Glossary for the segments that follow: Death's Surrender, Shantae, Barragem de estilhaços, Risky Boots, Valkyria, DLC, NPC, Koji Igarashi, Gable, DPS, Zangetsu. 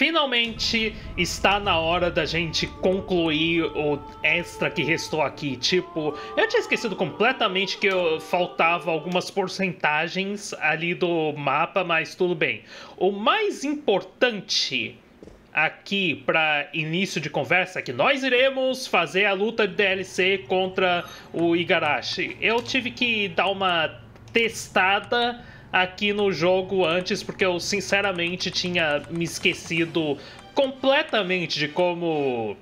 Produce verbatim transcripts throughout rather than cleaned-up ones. finalmente está na hora da gente concluir o extra que restou aqui. Tipo, eu tinha esquecido completamente que eu faltava algumas porcentagens ali do mapa, mas tudo bem. O mais importante aqui para início de conversa é que nós iremos fazer a luta de D L C contra o Igarashi. Eu tive que dar uma testada aqui no jogo antes, porque eu sinceramente tinha me esquecido completamente de como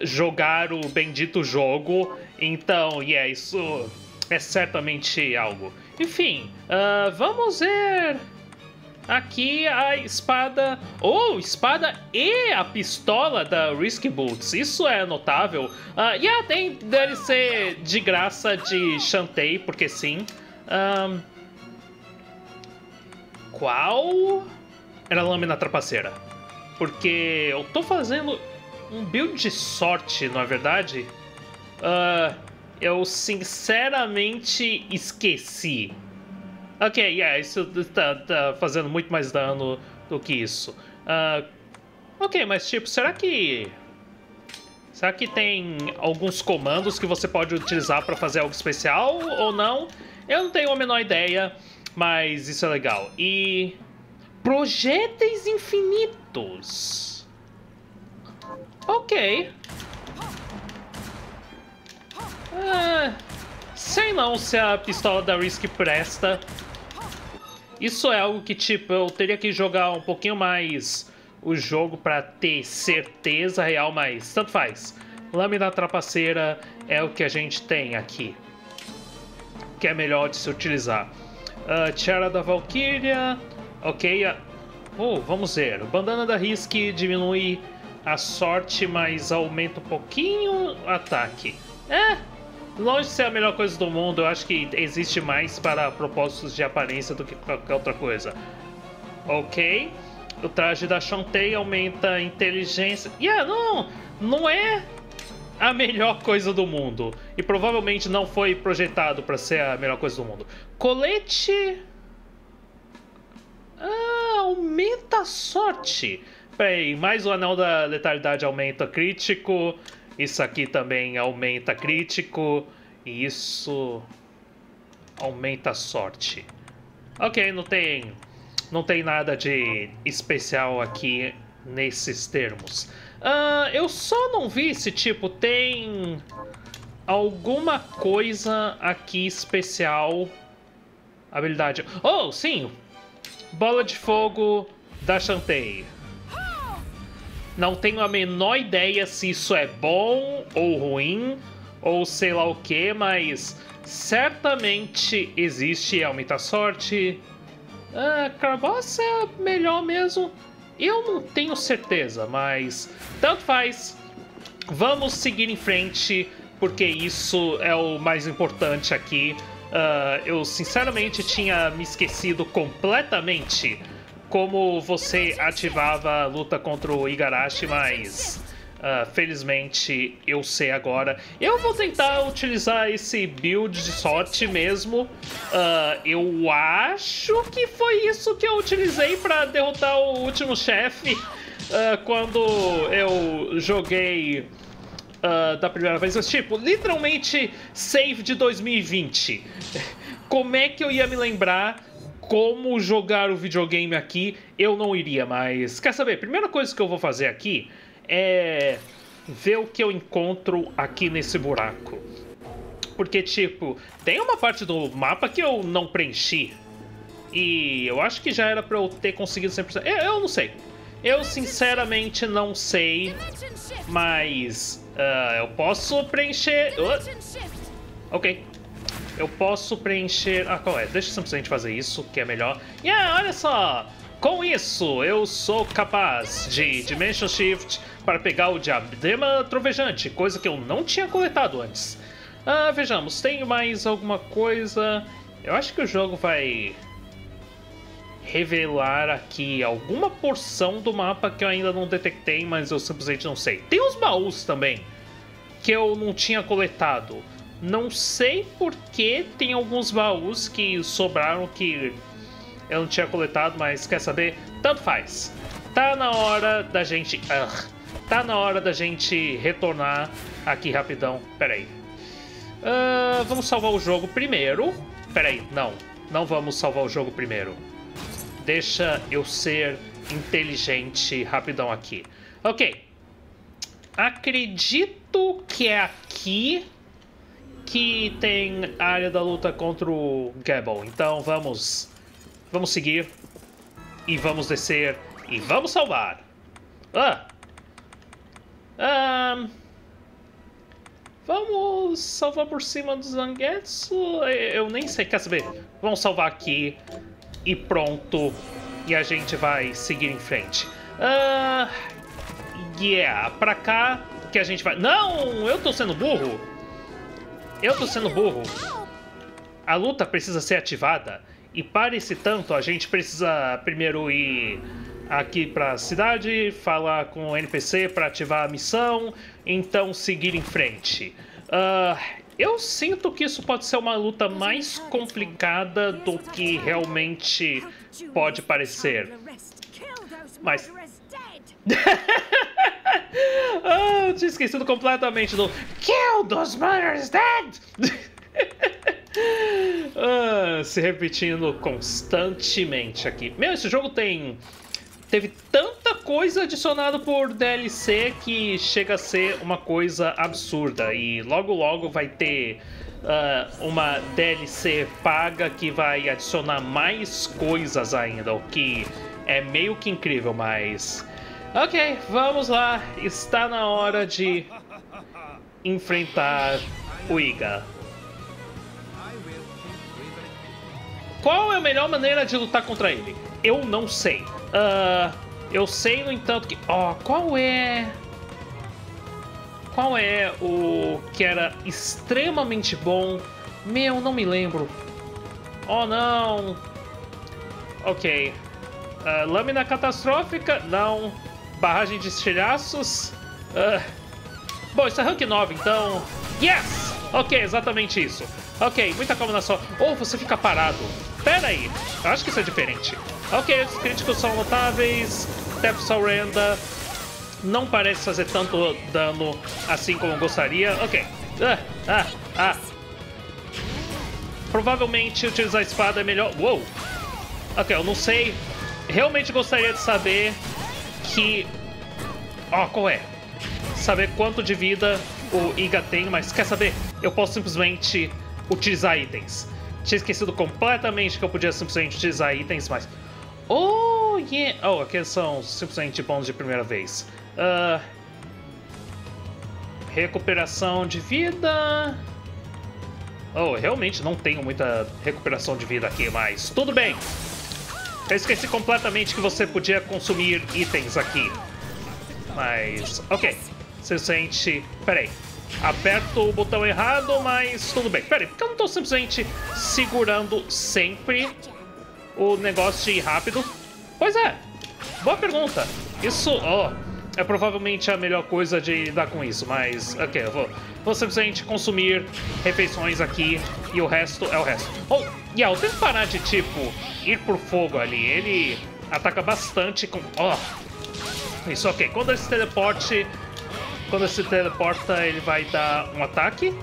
jogar o bendito jogo. Então, yeah, isso é certamente algo. Enfim, uh, vamos ver aqui a espada, ou oh, espada e a pistola da Risky Boots, isso é notável. Uh, e yeah, tem D L C de graça de Shantae, porque sim. Um, qual era a lâmina trapaceira? Porque eu tô fazendo um build de sorte, na verdade. Uh, eu sinceramente esqueci. Ok, yeah, isso tá, tá fazendo muito mais dano do que isso. Uh, ok, mas tipo, será que... Será que tem alguns comandos que você pode utilizar para fazer algo especial ou não? Eu não tenho a menor ideia, mas isso é legal. E... projéteis infinitos. Ok. Uh, sei não se a pistola da Risk presta. Isso é algo que, tipo, eu teria que jogar um pouquinho mais o jogo pra ter certeza real, mas tanto faz. Lâmina trapaceira é o que a gente tem aqui, que é melhor de se utilizar. Uh, tiara da Valkyria. Ok. A... Oh, vamos ver. Bandana da Risk diminui a sorte, mas aumenta um pouquinho o ataque. É. Longe de ser a melhor coisa do mundo, eu acho que existe mais para propósitos de aparência do que qualquer outra coisa. Ok. O traje da Shantae aumenta a inteligência. Yeah, não, não é a melhor coisa do mundo. E provavelmente não foi projetado para ser a melhor coisa do mundo. Colete... Ah, aumenta a sorte. Peraí, mais o anel da letalidade aumenta crítico. Isso aqui também aumenta crítico. E isso... aumenta a sorte. Ok, não tem... Não tem nada de especial aqui nesses termos. Uh, eu só não vi se, tipo, tem alguma coisa aqui especial. Habilidade... Oh, sim! Bola de fogo da Shantae. Não tenho a menor ideia se isso é bom ou ruim, ou sei lá o que, mas certamente existe aumenta a sorte... Ah, carboça é melhor mesmo. Eu não tenho certeza, mas tanto faz. Vamos seguir em frente, porque isso é o mais importante aqui. Uh, eu sinceramente tinha me esquecido completamente como você ativava a luta contra o Igarashi, mas uh, felizmente eu sei agora. Eu vou tentar utilizar esse build de sorte mesmo. Uh, eu acho que foi isso que eu utilizei para derrotar o último chefe uh, quando eu joguei uh, da primeira vez. Mas, tipo, literalmente save de dois mil e vinte. Como é que eu ia me lembrar como jogar o videogame aqui? Eu não iria, mas quer saber? Primeira coisa que eu vou fazer aqui é ver o que eu encontro aqui nesse buraco. Porque, tipo, tem uma parte do mapa que eu não preenchi. E eu acho que já era pra eu ter conseguido cem por cento. Eu, eu não sei. Eu, sinceramente, não sei. Mas uh, eu posso preencher... Uh, ok. Eu posso preencher... Ah, qual é? Deixa eu simplesmente fazer isso, que é melhor. E yeah, olha só! Com isso, eu sou capaz de Dimension Shift para pegar o diadema trovejante, coisa que eu não tinha coletado antes. Ah, vejamos, tem mais alguma coisa? Eu acho que o jogo vai revelar aqui alguma porção do mapa que eu ainda não detectei, mas eu simplesmente não sei. Tem os baús também, que eu não tinha coletado. Não sei porque tem alguns baús que sobraram que... eu não tinha coletado, mas quer saber? Tanto faz. tá na hora da gente... Uh, tá na hora da gente retornar aqui rapidão. Pera aí. Uh, vamos salvar o jogo primeiro. Pera aí, não. Não vamos salvar o jogo primeiro. Deixa eu ser inteligente rapidão aqui. Ok. Acredito que é aqui que tem a área da luta contra o Gable. Então vamos... Vamos seguir. E vamos descer. E vamos salvar. Ah! Um, vamos salvar por cima do Zangetsu? Eu nem sei, quer saber? Vamos salvar aqui. E pronto. E a gente vai seguir em frente. Ah... Uh, yeah, pra cá que a gente vai... Não! Eu tô sendo burro! Eu tô sendo burro! A luta precisa ser ativada. E para esse tanto, a gente precisa primeiro ir aqui pra cidade, falar com o N P C pra ativar a missão, então seguir em frente. Uh, eu sinto que isso pode ser uma luta mais complicada do que realmente pode parecer. Mas... Oh, eu tinha esquecido completamente do Kill those murderers dead! Ah, se repetindo constantemente aqui. Meu, esse jogo tem... Teve tanta coisa adicionada por D L C que chega a ser uma coisa absurda. E logo logo vai ter uh, uma D L C paga que vai adicionar mais coisas ainda. O que é meio que incrível, mas... Ok, vamos lá. Está na hora de enfrentar o Iga. Qual é a melhor maneira de lutar contra ele? Eu não sei. Uh, eu sei, no entanto, que... Ó, oh, qual é... Qual é o que era extremamente bom? Meu, não me lembro. Oh, não. Ok. Uh, lâmina catastrófica? Não. Barragem de estilhaços. Uh, bom, isso é rank nove, então... Yes! Ok, exatamente isso. Ok, muita calma na sua... Ou oh, você fica parado. Pera aí. Eu acho que isso é diferente. Ok, os críticos são notáveis. Death's Surrender. Não parece fazer tanto dano assim como eu gostaria. Ok. Ah, ah, ah. Provavelmente utilizar a espada é melhor... Uou! Ok, eu não sei. Realmente gostaria de saber que... Ó, oh, qual é? Saber quanto de vida o Iga tem, mas quer saber? Eu posso simplesmente utilizar itens. Tinha esquecido completamente que eu podia simplesmente utilizar itens, mas... Oh, yeah! Oh, aqui são simplesmente bons de primeira vez. Uh... Recuperação de vida... Oh, realmente não tenho muita recuperação de vida aqui, mas tudo bem! Eu esqueci completamente que você podia consumir itens aqui. Mas... Ok. Você sente... Peraí. Aperto o botão errado, mas tudo bem. Peraí, por que eu não tô simplesmente segurando sempre o negócio de ir rápido? Pois é. Boa pergunta. Isso, ó, oh, é provavelmente a melhor coisa de lidar com isso, mas... Ok, eu vou, vou simplesmente consumir refeições aqui e o resto é o resto. Oh, e yeah, eu tenho que parar de, tipo, ir pro fogo ali. Ele ataca bastante com... Ó, oh. Isso, ok. Quando ele se teleporte... Quando se teleporta, ele vai dar um ataque.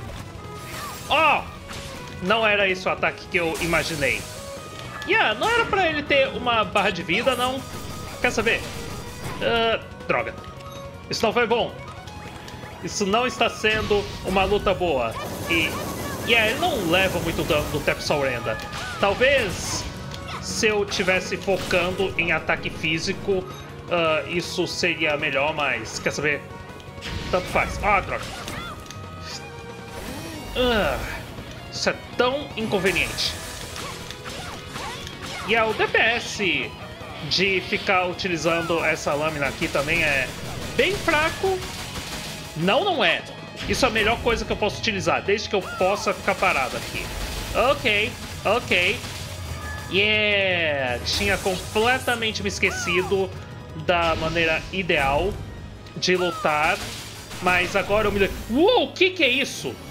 Ó! Oh! Não era esse o ataque que eu imaginei. Yeah, não era pra ele ter uma barra de vida, não. Quer saber? Uh, droga. Isso não foi bom. Isso não está sendo uma luta boa. E... Yeah, ele não leva muito dano do Death's Surrender. Talvez se eu estivesse focando em ataque físico, uh, isso seria melhor, mas... Quer saber? Tanto faz. Ah, droga. Uh, isso é tão inconveniente. E yeah, o D P S de ficar utilizando essa lâmina aqui também é bem fraco. Não, não é. Isso é a melhor coisa que eu posso utilizar, desde que eu possa ficar parado aqui. Ok, ok. Yeah! Tinha completamente me esquecido da maneira ideal de lutar, mas agora eu me... Uou, o que que é isso? Uh,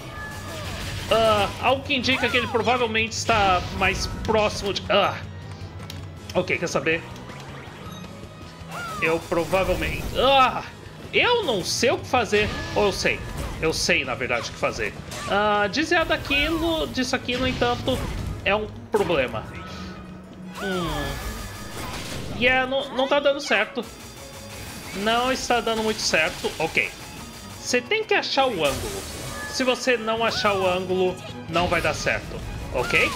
algo que indica que ele provavelmente está mais próximo de... Uh. Ok, quer saber? eu provavelmente... Ah, eu não sei o que fazer. Ou eu sei. Eu sei, na verdade, o que fazer. Ah, desviar daquilo, disso aqui, no entanto, é um problema. Hum... E yeah, não, não tá dando certo. Não está dando muito certo. Ok. Você tem que achar o ângulo. Se você não achar o ângulo, não vai dar certo. Ok?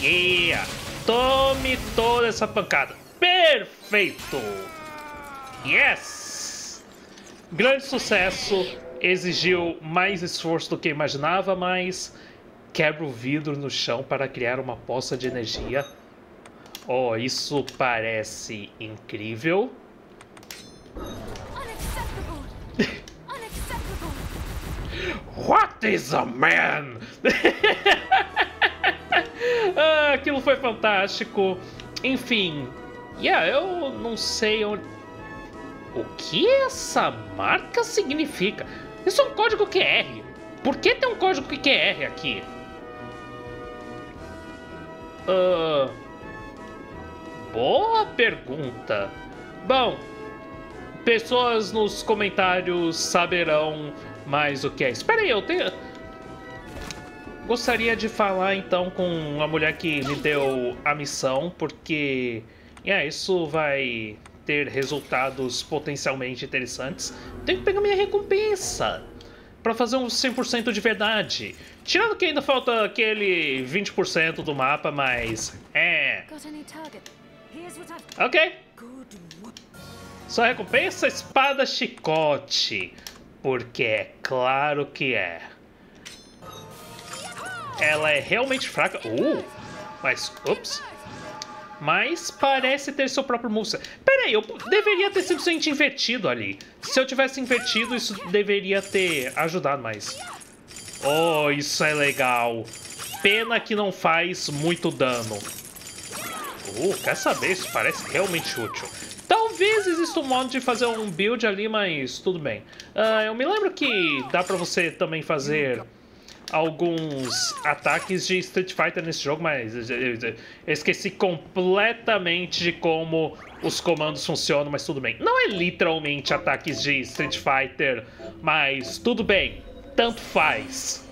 Yeah! Tome toda essa pancada. Perfeito! Yes! Grande sucesso. Exigiu mais esforço do que imaginava, mas... Quebra o vidro no chão para criar uma poça de energia. Oh, isso parece incrível. What is a man? Ah, aquilo foi fantástico. Enfim, yeah, eu não sei onde... O que essa marca significa? Isso é um código Q R. Por que tem um código Q R aqui? Ah... Boa pergunta. Bom, pessoas nos comentários saberão mais o que é. Espera aí, eu tenho... Gostaria de falar então com a mulher que me deu a missão, porque é, isso vai ter resultados potencialmente interessantes. Tenho que pegar minha recompensa para fazer um cem por cento de verdade. Tirando que ainda falta aquele vinte por cento do mapa, mas é... Ok. Sua recompensa, espada chicote. Porque é claro que é. Ela é realmente fraca. Uh, mas, ups. Mas parece ter seu próprio moveset. Pera aí, eu deveria ter simplesmente invertido ali. Se eu tivesse invertido, isso deveria ter ajudado mais. Oh, isso é legal. Pena que não faz muito dano. Uh, quer saber? Isso parece realmente útil. Talvez exista um modo de fazer um build ali, mas tudo bem. Uh, eu me lembro que dá pra você também fazer alguns ataques de Street Fighter nesse jogo, mas eu esqueci completamente de como os comandos funcionam, mas tudo bem. Não é literalmente ataques de Street Fighter, mas tudo bem. Tanto faz.